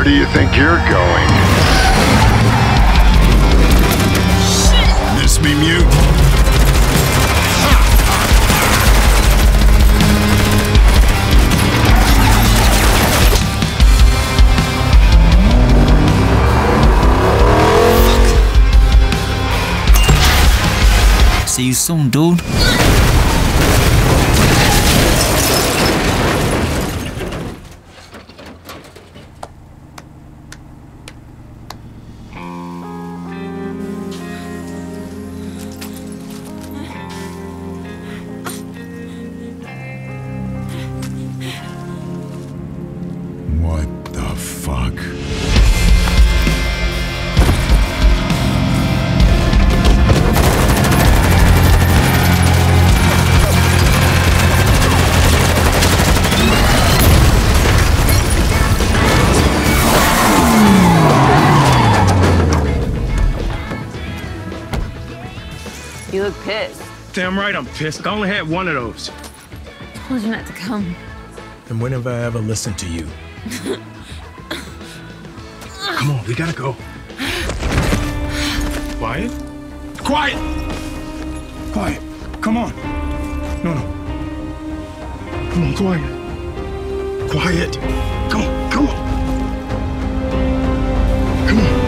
Where do you think you're going? Shit! Miss me, mute? See you soon, dude. You look pissed. Damn right I'm pissed. I only had one of those. I told you not to come. And when have I ever listened to you? Come on, we gotta go. Quiet? Quiet! Quiet, come on. No. Come on, Quiet. Quiet. Come on.